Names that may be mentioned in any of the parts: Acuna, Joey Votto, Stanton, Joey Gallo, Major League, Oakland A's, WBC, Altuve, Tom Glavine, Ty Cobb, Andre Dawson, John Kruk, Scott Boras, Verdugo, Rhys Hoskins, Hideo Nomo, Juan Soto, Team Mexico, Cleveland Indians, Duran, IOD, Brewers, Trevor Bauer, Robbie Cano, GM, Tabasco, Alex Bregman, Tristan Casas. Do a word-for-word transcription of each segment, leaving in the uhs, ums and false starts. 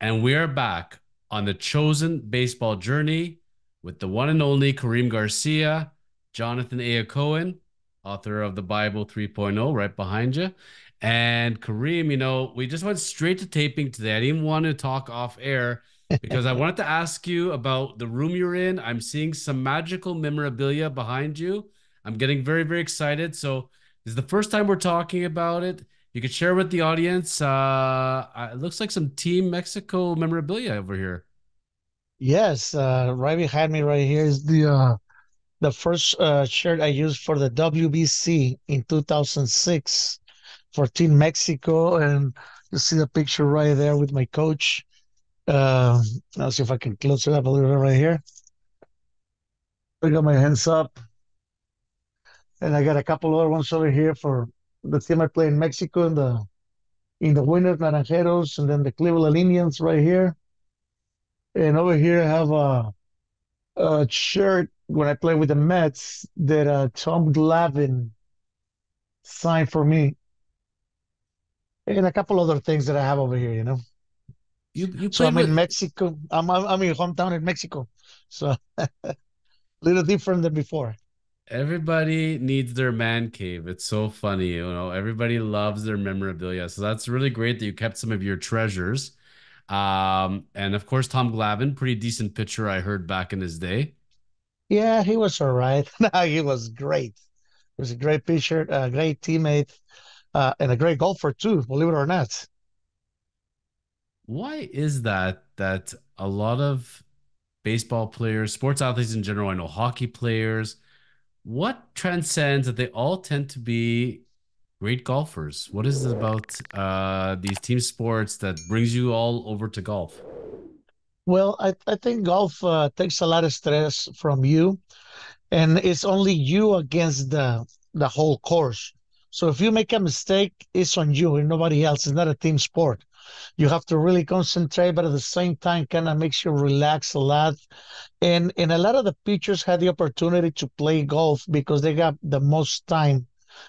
And we are back on the Chosen Baseball Journey with the one and only Karim Garcia, Jonathan A. Hacohen, author of the Bible three point oh, right behind you. And Karim, you know, we just went straight to taping today. I didn't even want to talk off air because I wanted to ask you about the room you're in. I'm seeing some magical memorabilia behind you. I'm getting very, very excited. So this is the first time we're talking about it. You could share with the audience. Uh, it looks like some Team Mexico memorabilia over here. Yes, uh, right behind me, right here is the uh, the first uh, shirt I used for the W B C in two thousand six for Team Mexico, and you see the picture right there with my coach. Uh, I'll see if I can close it up a little bit right here. I got my hands up, and I got a couple other ones over here for the team I play in Mexico, in the in the winners, Naranjeros, and then the Cleveland Indians right here. And over here I have a, a shirt when I play with the Mets that uh, Tom Glavine signed for me. And a couple other things that I have over here, you know. You, you so I'm with... in Mexico. I'm, I'm, I'm in hometown in Mexico. So a little different than before. Everybody needs their man cave. It's so funny, you know, everybody loves their memorabilia. So that's really great that you kept some of your treasures. Um, and of course, Tom Glavine, pretty decent pitcher, I heard back in his day. Yeah, he was all right. No, he was great. He was a great pitcher, a great teammate, uh, and a great golfer too, believe it or not. Why is that, that a lot of baseball players, sports athletes in general, I know hockey players, what transcends that they all tend to be great golfers? What is it about uh, these team sports that brings you all over to golf? Well, I, I think golf uh, takes a lot of stress from you, and it's only you against the the whole course. So if you make a mistake, it's on you and nobody else. It's not a team sport. You have to really concentrate, but at the same time, kind of makes you relax a lot. And and a lot of the pitchers had the opportunity to play golf because they got the most time,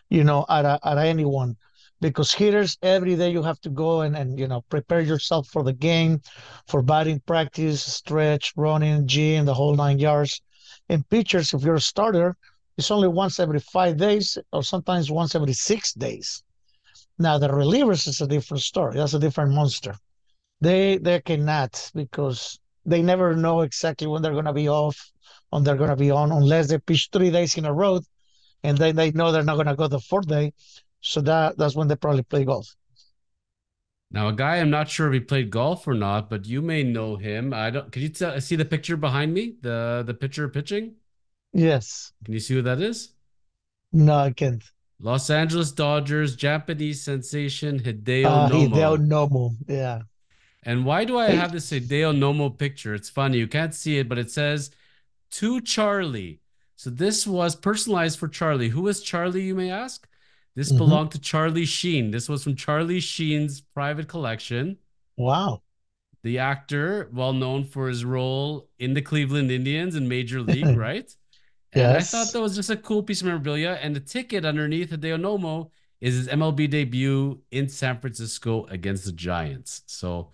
you know, at, a, at anyone. Because hitters, every day you have to go and, and, you know, prepare yourself for the game, for batting practice, stretch, running, gym, the whole nine yards. And pitchers, if you're a starter, it's only once every five days or sometimes once every six days. Now, the relievers is a different story. That's a different monster. They they cannot, because they never know exactly when they're going to be off, when they're going to be on, unless they pitch three days in a row, and then they know they're not going to go the fourth day. So that, that's when they probably play golf. Now, a guy, I'm not sure if he played golf or not, but you may know him. I don't. Can you tell, see the picture behind me, the, the pitcher pitching? Yes. Can you see who that is? No, I can't. Los Angeles Dodgers, Japanese sensation, Hideo uh, Nomo. Hideo Nomo, yeah. And why do I have this Hideo Nomo picture? It's funny. You can't see it, but it says, to Charlie. So this was personalized for Charlie. Who is Charlie, you may ask? This mm-hmm. belonged to Charlie Sheen. This was from Charlie Sheen's private collection. Wow. The actor, well known for his role in the Cleveland Indians and Major League, right? And yes. I thought that was just a cool piece of memorabilia. And the ticket underneath Hideo Nomo is his M L B debut in San Francisco against the Giants. So,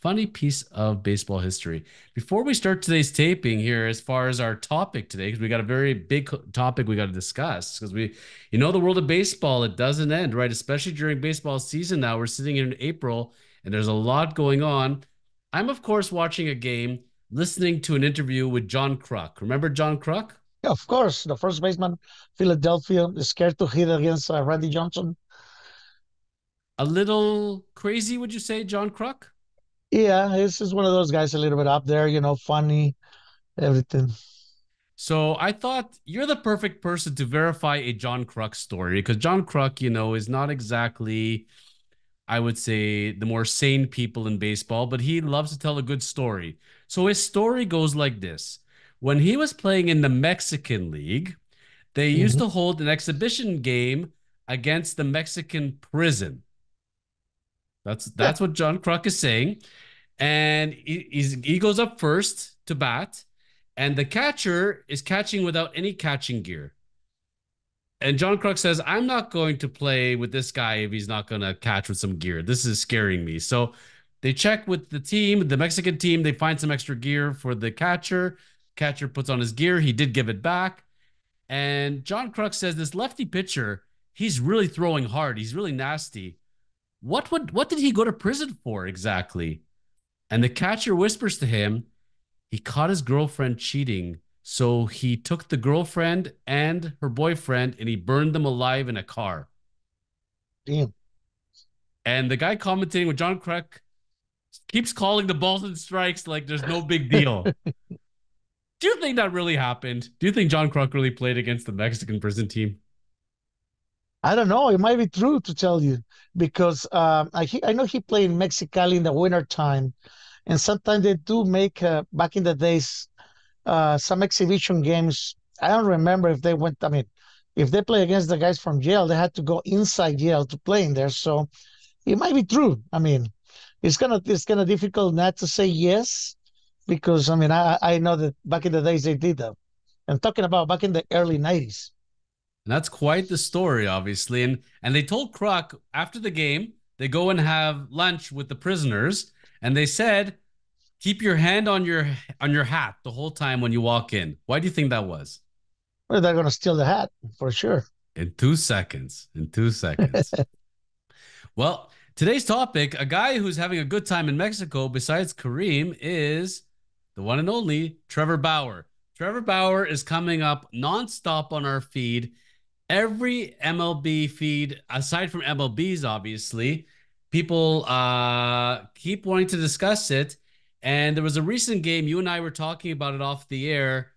funny piece of baseball history. Before we start today's taping here, as far as our topic today, because we got a very big topic we got to discuss, because we, you know, the world of baseball, it doesn't end, right? Especially during baseball season now. We're sitting here in April, and there's a lot going on. I'm, of course, watching a game, listening to an interview with John Kruk. Remember John Kruk? Of course, the first baseman, Philadelphia, is scared to hit against uh, Randy Johnson. A little crazy, would you say, John Kruk? Yeah, this is one of those guys a little bit up there, you know, funny, everything. So I thought you're the perfect person to verify a John Kruk story, because John Kruk, you know, is not exactly, I would say, the more sane people in baseball, but he loves to tell a good story. So his story goes like this. When he was playing in the Mexican League, they mm-hmm. used to hold an exhibition game against the Mexican prison. That's that's yeah. what John Kruk is saying. And he, he's, he goes up first to bat, and the catcher is catching without any catching gear. And John Kruk says, I'm not going to play with this guy if he's not going to catch with some gear. This is scaring me. So They check with the team, the Mexican team. They find some extra gear for the catcher. Catcher puts on his gear. He did give it back. And John Kruk says this lefty pitcher, he's really throwing hard. He's really nasty. What would what did he go to prison for exactly? And the catcher whispers to him, he caught his girlfriend cheating. So he took the girlfriend and her boyfriend and he burned them alive in a car. Damn. And the guy commentating with John Kruk keeps calling the balls and strikes like there's no big deal. Do you think that really happened? Do you think John Kruk really played against the Mexican prison team? I don't know. It might be true, to tell you, because um, I I know he played in Mexicali in the winter time, and sometimes they do make uh, back in the days uh, some exhibition games. I don't remember if they went. I mean, if they play against the guys from jail, they had to go inside jail to play in there. So it might be true. I mean, it's kind of it's kind of difficult not to say yes, because I mean I I know that back in the days they did that. I'm talking about back in the early nineties. And that's quite the story, obviously. And and they told Kruk after the game, they go and have lunch with the prisoners. And they said, keep your hand on your on your hat the whole time when you walk in. Why do you think that was? Well, they're going to steal the hat for sure. In two seconds. In two seconds. Well, today's topic, a guy who's having a good time in Mexico besides Karim is the one and only Trevor Bauer. Trevor Bauer is coming up nonstop on our feed. Every M L B feed, aside from M L B's, obviously, people uh, keep wanting to discuss it. And there was a recent game, you and I were talking about it off the air.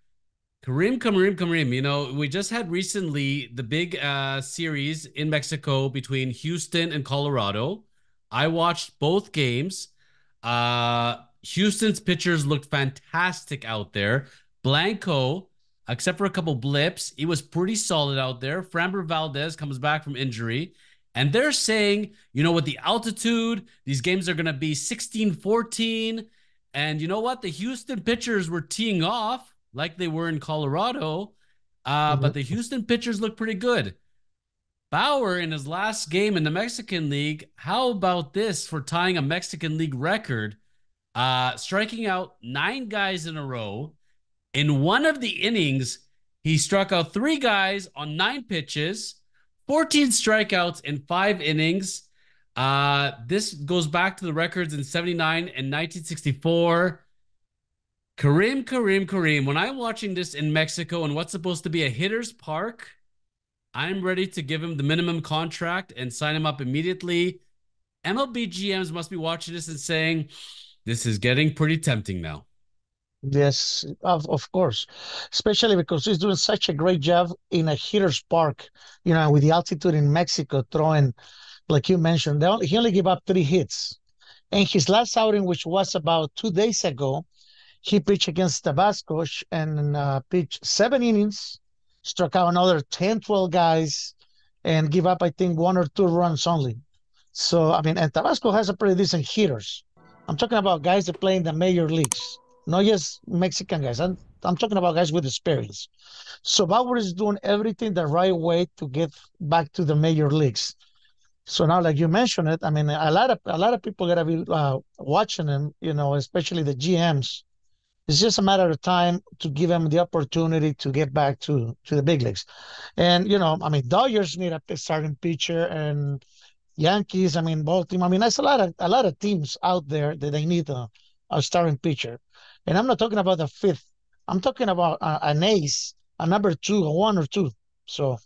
Karim, Karim, Karim, you know, we just had recently the big uh, series in Mexico between Houston and Colorado. I watched both games. Uh, Houston's pitchers looked fantastic out there. Blanco, except for a couple blips, he was pretty solid out there. Framber Valdez comes back from injury. And they're saying, you know, with the altitude, these games are going to be sixteen fourteen. And you know what? The Houston pitchers were teeing off like they were in Colorado. Uh, mm-hmm. But the Houston pitchers look pretty good. Bauer, in his last game in the Mexican League, how about this for tying a Mexican League record? Uh, striking out nine guys in a row. In one of the innings, he struck out three guys on nine pitches, fourteen strikeouts in five innings. Uh, this goes back to the records in seventy-nine and nineteen sixty-four. Karim, Karim, Karim. When I'm watching this in Mexico and what's supposed to be a hitter's park, I'm ready to give him the minimum contract and sign him up immediately. M L B G Ms must be watching this and saying, this is getting pretty tempting now. Yes, of, of course, especially because he's doing such a great job in a hitter's park, you know, with the altitude in Mexico, throwing, like you mentioned, they only, he only gave up three hits. And his last outing, which was about two days ago, he pitched against Tabasco and uh, pitched seven innings, struck out another ten, twelve guys, and give up, I think, one or two runs only. So, I mean, and Tabasco has a pretty decent hitters. I'm talking about guys that play in the major leagues. Not just Mexican guys. I'm, I'm talking about guys with experience. So Bauer is doing everything the right way to get back to the major leagues. So now, like you mentioned it, I mean, a lot of a lot of people gotta be uh, watching him. You know, especially the G Ms. It's just a matter of time to give him the opportunity to get back to to the big leagues. And you know, I mean, Dodgers need a starting pitcher, and Yankees. I mean, both team. I mean, there's a lot of a lot of teams out there that they need a, a starting pitcher. And I'm not talking about the fifth. I'm talking about uh, an ace, a number two, a one or two. So,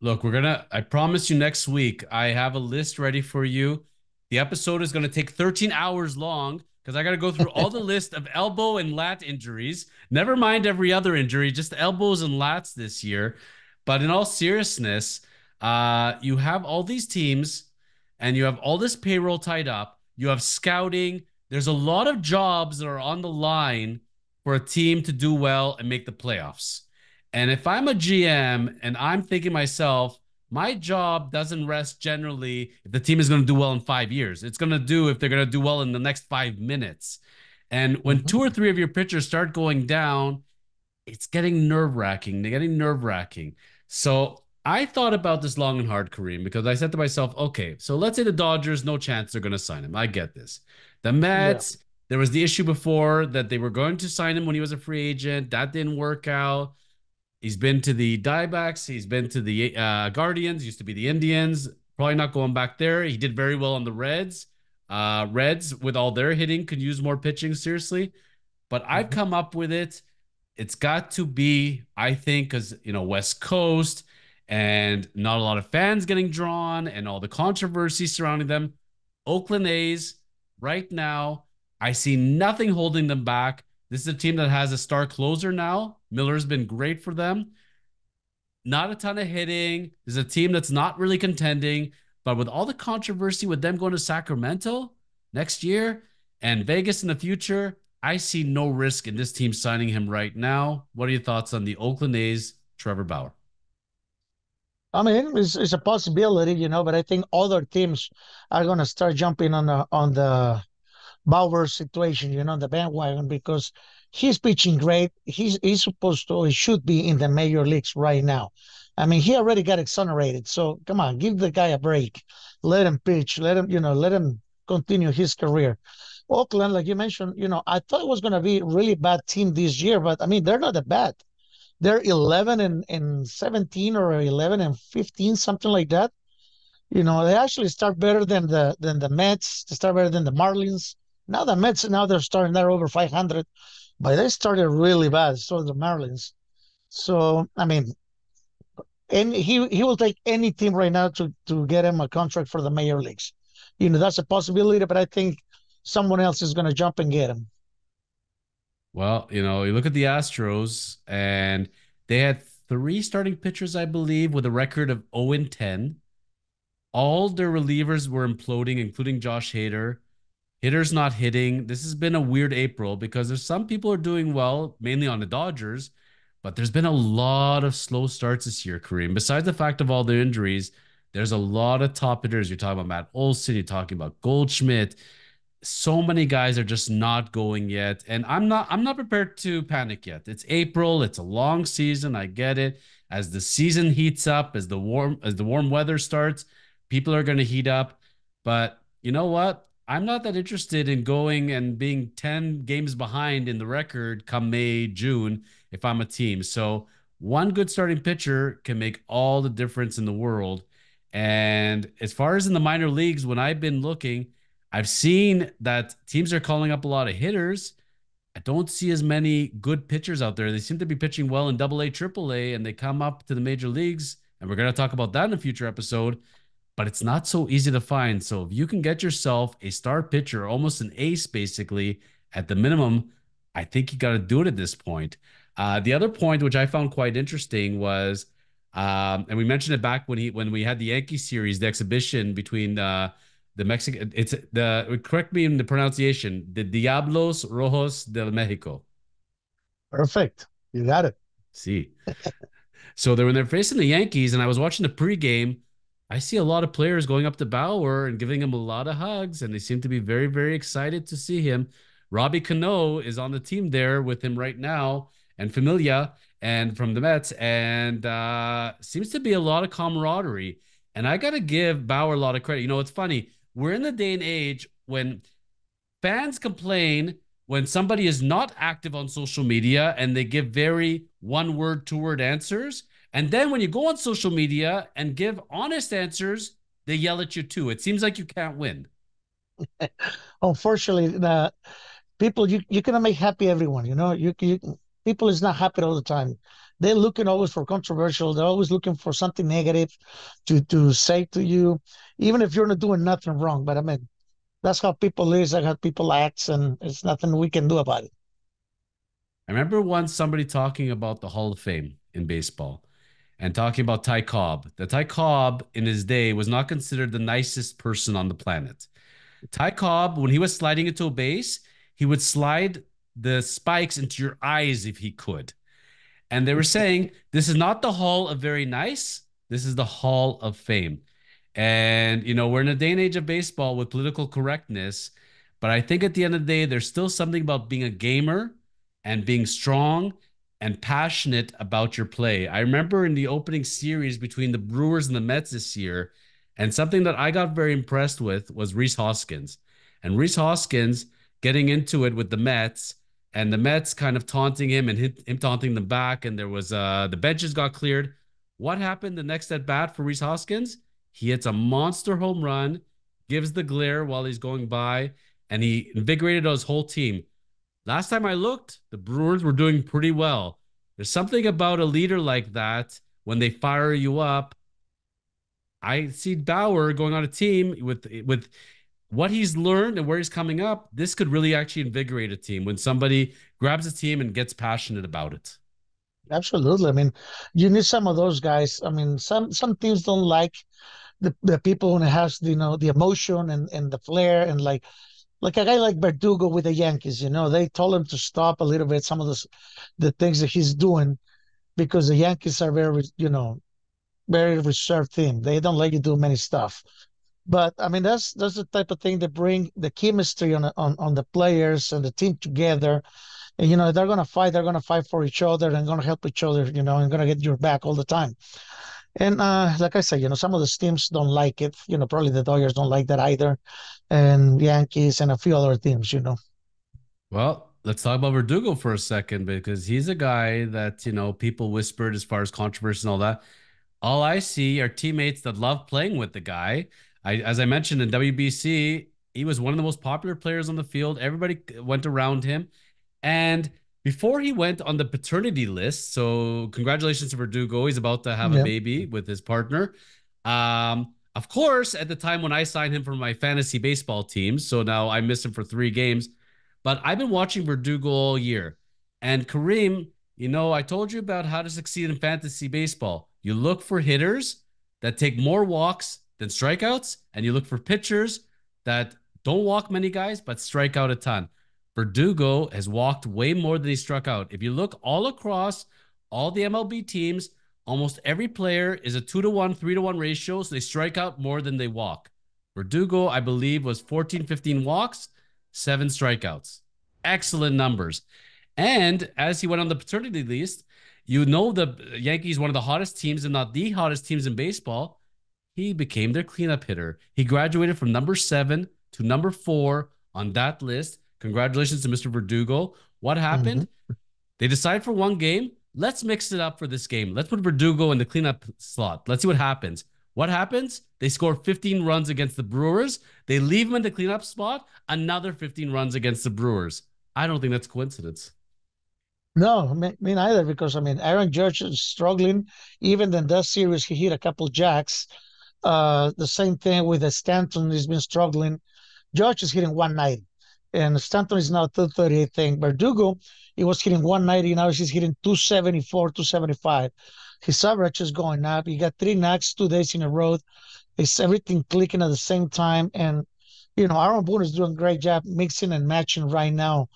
look, we're going to, I promise you next week, I have a list ready for you. The episode is going to take thirteen hours long because I got to go through all the list of elbow and lat injuries. Never mind every other injury, just elbows and lats this year. But in all seriousness, uh, you have all these teams and you have all this payroll tied up. You have scouting. There's a lot of jobs that are on the line for a team to do well and make the playoffs. And if I'm a G M and I'm thinking myself, my job doesn't rest generally if the team is going to do well in five years. It's going to do if they're going to do well in the next five minutes. And when two or three of your pitchers start going down, it's getting nerve-wracking. They're getting nerve-wracking. So I thought about this long and hard, Kareem, because I said to myself, okay, so let's say the Dodgers, no chance they're going to sign him. I get this. The Mets, yeah. there was the issue before that they were going to sign him when he was a free agent. That didn't work out. He's been to the Diamondbacks. He's been to the uh, Guardians, used to be the Indians. Probably not going back there. He did very well on the Reds. Uh, Reds, with all their hitting, could use more pitching, seriously. But mm-hmm. I've come up with it. It's got to be, I think, because, you know, West Coast, and not a lot of fans getting drawn and all the controversy surrounding them. Oakland A's right now, I see nothing holding them back. This is a team that has a star closer now. Miller's been great for them. Not a ton of hitting. This is a team that's not really contending, but with all the controversy with them going to Sacramento next year and Vegas in the future, I see no risk in this team signing him right now. What are your thoughts on the Oakland A's, Trevor Bauer? I mean, it's, it's a possibility, you know, but I think other teams are going to start jumping on the on the Bauer situation, you know, the bandwagon, because he's pitching great. He's he's supposed to, he should be in the major leagues right now. I mean, he already got exonerated. So come on, give the guy a break. Let him pitch. Let him, you know, let him continue his career. Oakland, like you mentioned, you know, I thought it was going to be a really bad team this year, but I mean, they're not that bad. They're eleven and seventeen or eleven and fifteen, something like that. You know, they actually start better than the than the Mets. They start better than the Marlins. Now the Mets, now they're starting, they're over five hundred, but they started really bad. So the Marlins. So I mean, and he he will take any team right now to to get him a contract for the major leagues. You know, that's a possibility, but I think someone else is going to jump and get him. Well, you know, you look at the Astros, and they had three starting pitchers, I believe, with a record of oh and ten. All their relievers were imploding, including Josh Hader. Hitters not hitting. This has been a weird April because there's some people are doing well, mainly on the Dodgers, but there's been a lot of slow starts this year, Kareem. Besides the fact of all the injuries, there's a lot of top hitters. You're talking about Matt Olson. You're talking about Goldschmidt. So many guys are just not going yet. And I'm not, I'm not prepared to panic yet. It's April. It's a long season. I get it. As the season heats up, as the warm, as the warm weather starts, people are going to heat up, but you know what? I'm not that interested in going and being ten games behind in the record come May, June, if I'm a team. So one good starting pitcher can make all the difference in the world. And as far as in the minor leagues, when I've been looking, I've seen that teams are calling up a lot of hitters. I don't see as many good pitchers out there. They seem to be pitching well in double A, triple A, and they come up to the major leagues. And we're going to talk about that in a future episode, but it's not so easy to find. So if you can get yourself a star pitcher, almost an ace, basically, at the minimum, I think you got to do it at this point. Uh, the other point, which I found quite interesting, was, um, and we mentioned it back when he, when we had the Yankee series, the exhibition between, uh, the Mexican, it's the, correct me in the pronunciation, the Diablos Rojos del Mexico. Perfect. You got it. See. So they, when they're facing the Yankees, and I was watching the pregame, I see a lot of players going up to Bauer and giving him a lot of hugs, and they seem to be very, very excited to see him. Robbie Cano is on the team there with him right now, and Familia, and from the Mets, and uh, seems to be a lot of camaraderie. And I got to give Bauer a lot of credit. You know, it's funny. We're in the day and age when fans complain when somebody is not active on social media and they give very one-word, two-word answers. And then when you go on social media and give honest answers, they yell at you too. It seems like you can't win. Unfortunately, the people, you, you cannot make happy everyone. You know, you, you people is not happy all the time. They're looking always for controversial. They're always looking for something negative to, to say to you, even if you're not doing nothing wrong. But I mean, that's how people is, that's how people act, and it's nothing we can do about it. I remember once somebody talking about the Hall of Fame in baseball and talking about Ty Cobb. The Ty Cobb in his day was not considered the nicest person on the planet. Ty Cobb, when he was sliding into a base, he would slide the spikes into your eyes if he could. And they were saying, this is not the Hall of Very Nice. This is the Hall of Fame. And, you know, we're in a day and age of baseball with political correctness. But I think at the end of the day, there's still something about being a gamer and being strong and passionate about your play. I remember in the opening series between the Brewers and the Mets this year, and something that I got very impressed with was Rhys Hoskins. And Rhys Hoskins getting into it with the Mets, and the Mets kind of taunting him and him taunting them back, and there was uh, the benches got cleared. What happened the next at-bat for Rhys Hoskins? He hits a monster home run, gives the glare while he's going by, and he invigorated his whole team. Last time I looked, the Brewers were doing pretty well. There's something about a leader like that when they fire you up. I see Bauer going on a team with with what he's learned and where he's coming up. This could really actually invigorate a team when somebody grabs a team and gets passionate about it. Absolutely. I mean, you need some of those guys. I mean, some some teams don't like the, the people who has, you know, the emotion and, and the flair, and like like a guy like Verdugo with the Yankees, you know, they told him to stop a little bit some of those, the things that he's doing, because the Yankees are very, you know, very reserved team. They don't let you do many stuff. But I mean, that's that's the type of thing that bring the chemistry on on on the players and the team together. And, you know, they're gonna fight. They're gonna fight for each other and gonna help each other. You know, and gonna get your back all the time. And uh, like I said, you know, some of the teams don't like it. You know, probably the Dodgers don't like that either, and Yankees and a few other teams. You know. Well, let's talk about Verdugo for a second, because he's a guy that, you know, people whispered as far as controversy and all that. All I see are teammates that love playing with the guy. I, as I mentioned in W B C, he was one of the most popular players on the field. Everybody went around him. And before he went on the paternity list, so congratulations to Verdugo. He's about to have yeah. a baby with his partner. Um, of course, at the time when I signed him for my fantasy baseball team, so now I miss him for three games. But I've been watching Verdugo all year. And Karim, you know, I told you about how to succeed in fantasy baseball. You look for hitters that take more walks than strikeouts, and you look for pitchers that don't walk many guys but strike out a ton. Verdugo has walked way more than he struck out. If you look all across all the M L B teams, almost every player is a two to one, three to one ratio, so they strike out more than they walk. Verdugo, I believe, was fourteen, fifteen walks, seven strikeouts. Excellent numbers. And as he went on the paternity list, you know the Yankees, one of the hottest teams, if not the hottest teams in baseball, he became their cleanup hitter. He graduated from number seven to number four on that list. Congratulations to Mister Verdugo. What happened? Mm-hmm. They decide for one game, let's mix it up for this game. Let's put Verdugo in the cleanup slot. Let's see what happens. What happens? They score fifteen runs against the Brewers. They leave him in the cleanup spot. Another fifteen runs against the Brewers. I don't think that's coincidence. No, me, me neither, because, I mean, Aaron Judge is struggling. Even in that series, he hit a couple jacks. Uh, the same thing with uh, Stanton. He's been struggling. Judge is hitting one ninety. And Stanton is now two thirty-eight thing. Verdugo, he was hitting one ninety. Now he's hitting two seventy-four, two seventy-five. His average is going up. He got three knocks two days in a row. It's everything clicking at the same time. And, you know, Aaron Boone is doing a great job mixing and matching right now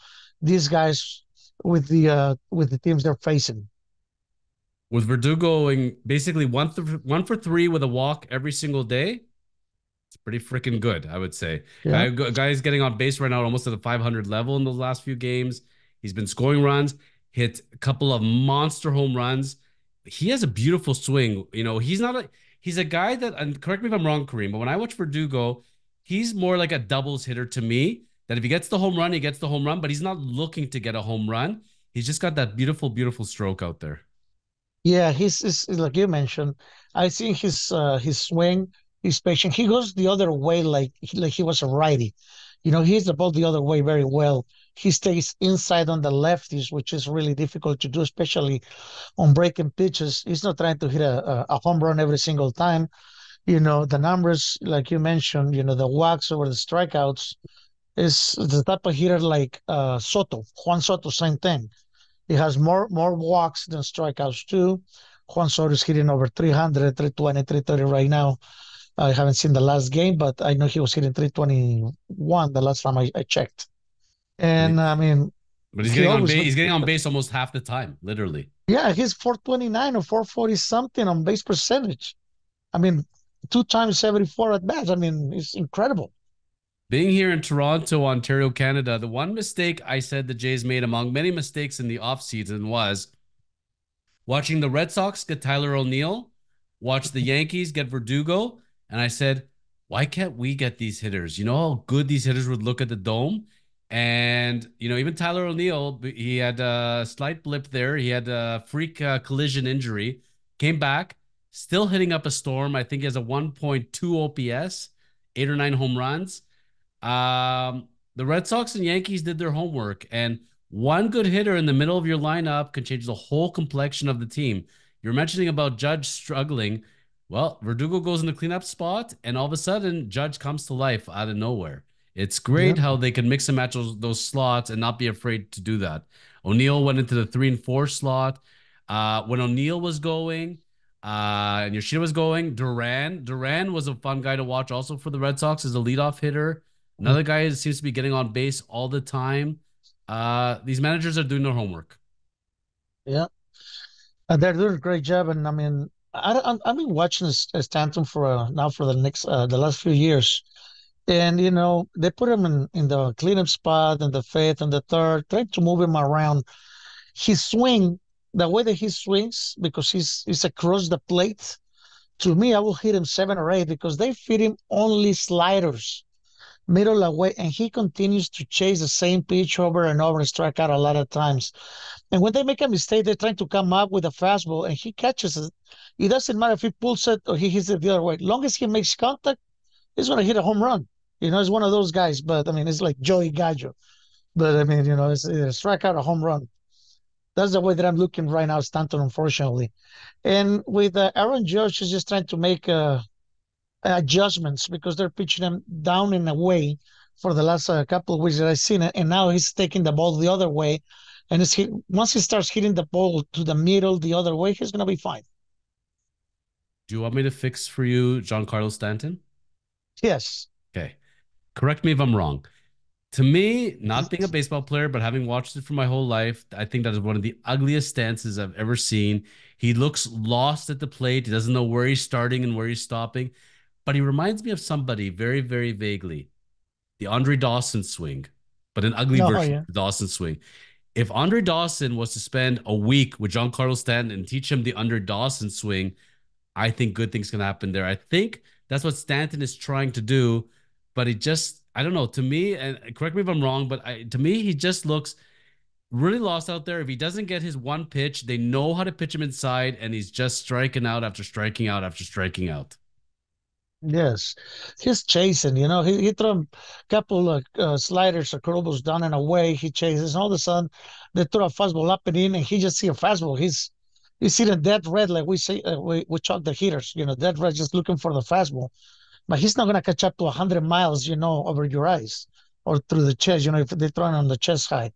these guys with the uh, with the teams they're facing. With Verdugo going basically one, th one for three with a walk every single day, it's pretty freaking good, I would say. Yeah. Guy, guy's getting on base right now almost at the five hundred level in the last few games. He's been scoring runs, hit a couple of monster home runs. He has a beautiful swing. You know, he's not a, he's a guy that, and correct me if I'm wrong, Karim, but when I watch Verdugo, he's more like a doubles hitter to me, that if he gets the home run, he gets the home run, but he's not looking to get a home run. He's just got that beautiful, beautiful stroke out there. Yeah, he's, he's like you mentioned. I think his uh, his swing, his patient. He goes the other way, like like he was a righty. You know, he hits the ball the other way very well. He stays inside on the lefties, which is really difficult to do, especially on breaking pitches. He's not trying to hit a a home run every single time. You know, the numbers, like you mentioned. You know, the walks over the strikeouts is the type of hitter like uh, Soto, Juan Soto, same thing. He has more more walks than strikeouts too. Juan Soto is hitting over three hundred, three twenty, three thirty right now. I haven't seen the last game, but I know he was hitting three twenty-one the last time I, I checked. And I mean, but he's he getting on base. He's getting on base almost half the time, literally. Yeah, he's four twenty-nine or four forty something on base percentage. I mean, two times seventy-four at bats. I mean, it's incredible. Being here in Toronto, Ontario, Canada, the one mistake I said the Jays made among many mistakes in the offseason was Watching the Red Sox get Tyler O'Neill, watch the Yankees get Verdugo, and I said, why can't we get these hitters? You know how good these hitters would look at the Dome? And, you know, even Tyler O'Neill, he had a slight blip there. He had a freak uh, collision injury, came back, still hitting up a storm. I think he has a one point two O P S, eight or nine home runs. Um, the Red Sox and Yankees did their homework, and one good hitter in the middle of your lineup can change the whole complexion of the team. You're mentioning about Judge struggling. Well, Verdugo goes in the cleanup spot, and all of a sudden, Judge comes to life out of nowhere. It's great yeah. how they can mix and match those, those slots and not be afraid to do that. O'Neill went into the three and four slot. Uh, when O'Neill was going uh, and Yoshida was going, Duran. Duran was a fun guy to watch also for the Red Sox as a leadoff hitter. Another guy who seems to be getting on base all the time. Uh, these managers are doing their homework. Yeah. Uh, they're doing a great job. And I mean, I, I've been watching Stanton for uh, now for the next, uh, the last few years. And, you know, they put him in, in the cleanup spot and the fifth and the third, trying to move him around. His swing, the way that he swings, because he's, he's across the plate, to me, I will hit him seven or eight because they feed him only sliders. Middle away, and he continues to chase the same pitch over and over and strike out a lot of times. And when they make a mistake, they're trying to come up with a fastball, and he catches it. It doesn't matter if he pulls it or he hits it the other way. As long as he makes contact, he's going to hit a home run. You know, he's one of those guys, but, I mean, it's like Joey Gallo. But, I mean, you know, it's a strike out, a home run. That's the way that I'm looking right now, Stanton, unfortunately. And with uh, Aaron Judge, he's just trying to make a adjustments because they're pitching him down and away for the last uh, couple of weeks that I've seen it, and now he's taking the ball the other way, and it's hit, once he starts hitting the ball to the middle the other way, he's going to be fine. Do you want me to fix for you Giancarlo Stanton? Yes. Okay. Correct me if I'm wrong. To me, not being a baseball player, but having watched it for my whole life, I think that is one of the ugliest stances I've ever seen. He looks lost at the plate. He doesn't know where he's starting and where he's stopping. But he reminds me of somebody very, very vaguely. The Andre Dawson swing, but an ugly oh, version yeah. of the Dawson swing. If Andre Dawson was to spend a week with Giancarlo Stanton and teach him the Andre Dawson swing, I think good things can happen there. I think that's what Stanton is trying to do, but it just, I don't know, to me, and correct me if I'm wrong, but I, to me, he just looks really lost out there. If he doesn't get his one pitch, they know how to pitch him inside, and he's just striking out after striking out after striking out. Yes, he's chasing, you know, he, he threw a couple of uh, sliders or curveballs down and away, he chases, and all of a sudden, they throw a fastball up and in, and he just see a fastball, he's, he's hitting dead red, like we say, uh, we, we chalk the hitters, you know, dead red, just looking for the fastball, but he's not going to catch up to one hundred miles, you know, over your eyes, or through the chest, you know, if they're throwing on the chest height.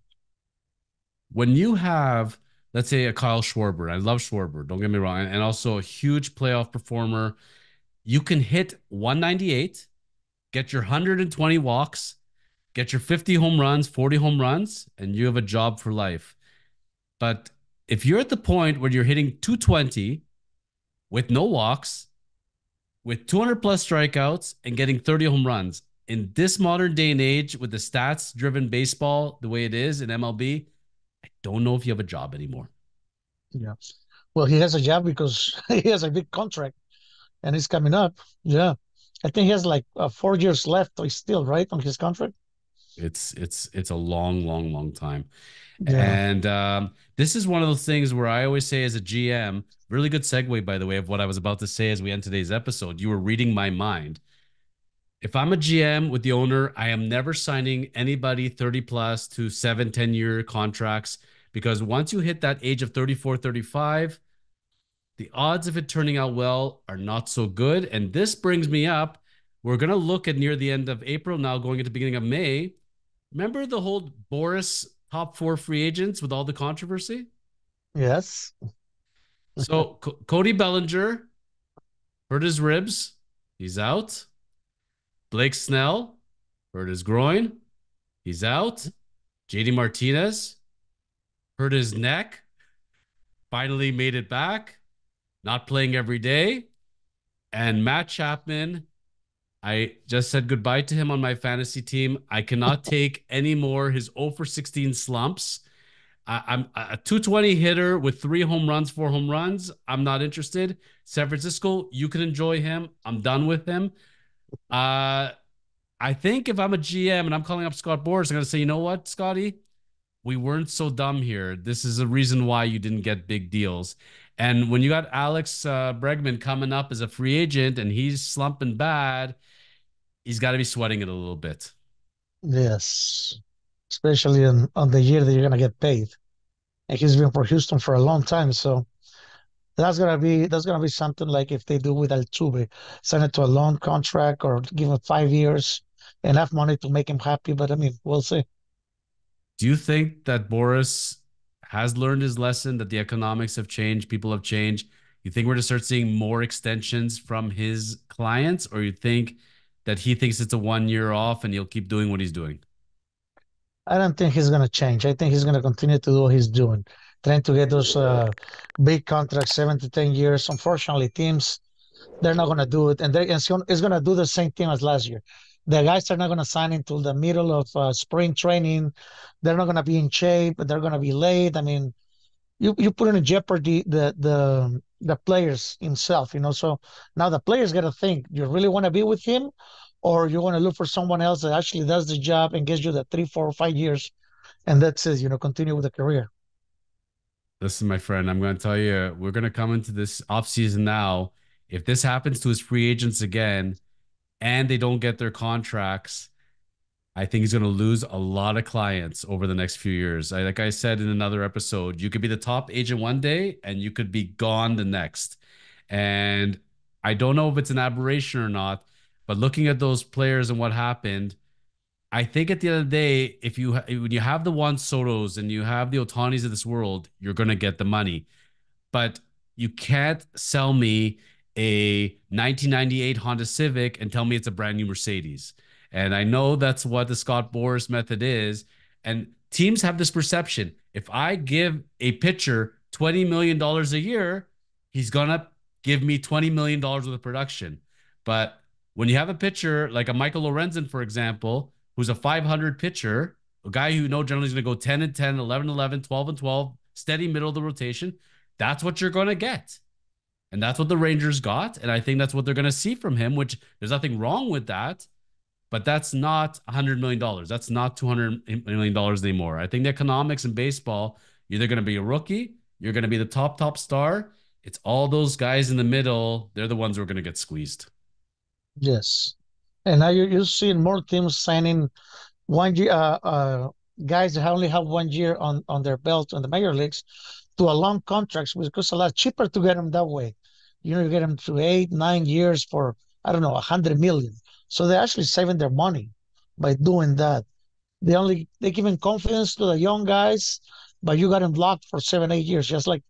When you have, let's say, a Kyle Schwarber, I love Schwarber, don't get me wrong, and also a huge playoff performer, you can hit one ninety-eight, get your one hundred twenty walks, get your fifty home runs, forty home runs, and you have a job for life. But if you're at the point where you're hitting two twenty with no walks, with two hundred plus strikeouts and getting thirty home runs, in this modern day and age with the stats driven baseball, the way it is in M L B, I don't know if you have a job anymore. Yeah. Well, he has a job because he has a big contract. And he's coming up. Yeah. I think he has like uh, four years left still, right, on his contract? It's it's it's a long, long, long time. Yeah. And um, this is one of those things where I always say as a G M, really good segue, by the way, of what I was about to say as we end today's episode. You were reading my mind. If I'm a G M with the owner, I am never signing anybody thirty plus to seven, ten-year contracts because once you hit that age of thirty-four, thirty-five, the odds of it turning out well are not so good. And this brings me up. We're going to look at near the end of April now, going into the beginning of May. Remember the whole Boris top four free agents with all the controversy? Yes. So C- Cody Bellinger hurt his ribs. He's out. Blake Snell hurt his groin. He's out. J D Martinez hurt his neck. Finally made it back. Not playing every day, and Matt Chapman, I just said goodbye to him on my fantasy team. I cannot take any more his oh for sixteen slumps, I, I'm a two twenty hitter with three home runs, four home runs. I'm not interested. San Francisco, you can enjoy him. I'm done with him. Uh, I think if I'm a G M and I'm calling up Scott Boras, I'm going to say, you know what, Scotty? We weren't so dumb here. This is a reason why you didn't get big deals. And when you got Alex uh, Bregman coming up as a free agent and he's slumping bad, he's got to be sweating it a little bit. Yes. Especially on, on the year that you're going to get paid. And he's been for Houston for a long time. So that's going to be that's gonna be something like if they do with Altuve, send it to a long contract or give him five years, enough money to make him happy. But, I mean, we'll see. Do you think that Boras has learned his lesson, that the economics have changed, people have changed? You think we're going to start seeing more extensions from his clients, or you think that he thinks it's a one year off and he'll keep doing what he's doing? I don't think he's going to change. I think he's going to continue to do what he's doing, trying to get those uh, big contracts, seven to ten years. Unfortunately, teams, they're not going to do it. And, and it's going to do the same thing as last year. The guys are not going to sign until the middle of uh, spring training. They're not going to be in shape. They're going to be late. I mean, you you put in jeopardy the the the players himself, you know. So now the players got to think: you really want to be with him, or you want to look for someone else that actually does the job and gives you the three, four, five years, and that's it. You know, continue with the career. Listen, my friend, I'm going to tell you, we're going to come into this offseason now. If this happens to his free agents again, and they don't get their contracts, I think he's going to lose a lot of clients over the next few years. I, like I said in another episode, you could be the top agent one day and you could be gone the next. And I don't know if it's an aberration or not, but looking at those players and what happened, I think at the end of the day, if you when you have the Juan Sotos and you have the Otanis of this world, you're going to get the money. But you can't sell me a nineteen ninety-eight Honda Civic and tell me it's a brand new Mercedes. And I know that's what the Scott Boras method is. And teams have this perception. If I give a pitcher twenty million dollars a year, he's going to give me twenty million dollars worth of production. But when you have a pitcher like a Michael Lorenzen, for example, who's a five hundred pitcher, a guy who you know generally is going to go ten and ten, eleven and eleven, twelve and twelve, steady middle of the rotation, that's what you're going to get. And that's what the Rangers got. And I think that's what they're going to see from him, which there's nothing wrong with that. But that's not one hundred million dollars. That's not two hundred million dollars anymore. I think the economics in baseball, you're either going to be a rookie, you're going to be the top, top star. It's all those guys in the middle. They're the ones who are going to get squeezed. Yes. And now you're, you're seeing more teams signing one year, uh, uh, guys that only have one year on, on their belt in the major leagues to a long contracts, because it's a lot cheaper to get them that way. You know, you get them to eight, nine years for, I don't know, one hundred million. So they're actually saving their money by doing that. They only they giving confidence to the young guys, but you got them locked for seven, eight years, just like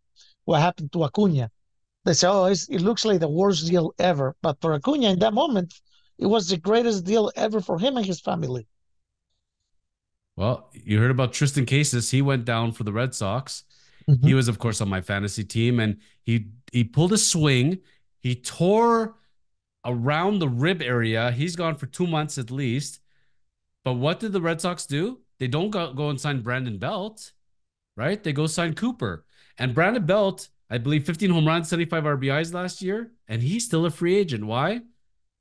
what happened to Acuna. They say, oh, it's, it looks like the worst deal ever. But for Acuna in that moment, it was the greatest deal ever for him and his family. Well, you heard about Tristan Casas. He went down for the Red Sox. Mm-hmm. He was, of course, on my fantasy team, and he he pulled a swing. He tore around the rib area. He's gone for two months at least. But what did the Red Sox do? They don't go, go and sign Brandon Belt, right? They go sign Cooper. And Brandon Belt, I believe fifteen home runs, seventy-five R B Is last year, and he's still a free agent. Why?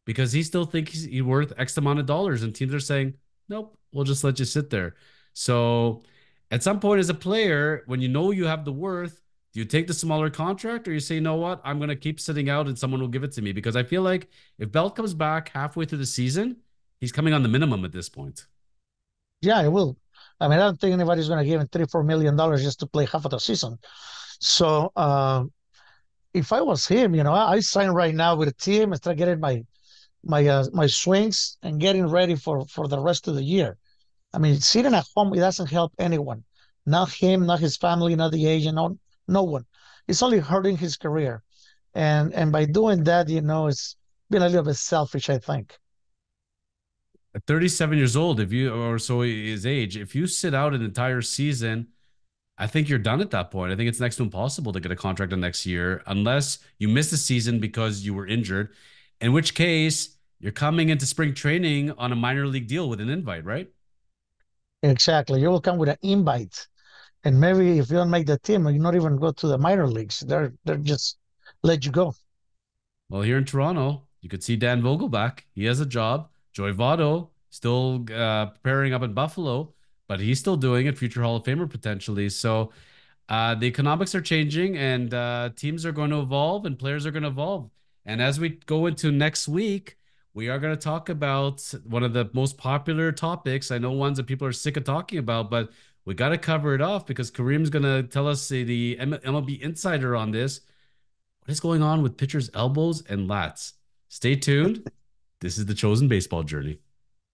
Because he still thinks he's, he's worth X amount of dollars, and teams are saying, nope, we'll just let you sit there. So at some point as a player, when you know you have the worth, do you take the smaller contract, or you say, you know what, I'm going to keep sitting out and someone will give it to me? Because I feel like if Belt comes back halfway through the season, he's coming on the minimum at this point. Yeah, he will. I mean, I don't think anybody's going to give him three, four million dollars just to play half of the season. So uh, if I was him, you know, I, I sign right now with a team and start getting my my uh, my swings and getting ready for, for the rest of the year. I mean, sitting at home, it doesn't help anyone. Not him, not his family, not the agent, not no one. It's only hurting his career. And and by doing that, you know, it's been a little bit selfish, I think. At thirty-seven years old, if you, or so his age, if you sit out an entire season, I think you're done at that point. I think it's next to impossible to get a contract the next year unless you miss the season because you were injured, in which case you're coming into spring training on a minor league deal with an invite, right? Exactly. You will come with an invite. And maybe if you don't make the team, you not even go to the minor leagues. They're they're just let you go. Well, here in Toronto, you could see Dan Vogelback. He has a job. Joey Votto still uh, preparing up in Buffalo, but he's still doing it. Future Hall of Famer potentially. So uh, the economics are changing, and uh, teams are going to evolve, and players are going to evolve. And as we go into next week, we are going to talk about one of the most popular topics. I know ones that people are sick of talking about, but we got to cover it off because Karim's going to tell us uh, the M L B insider on this. What is going on with pitchers' elbows and lats? Stay tuned. This is the Chosen Baseball Journey.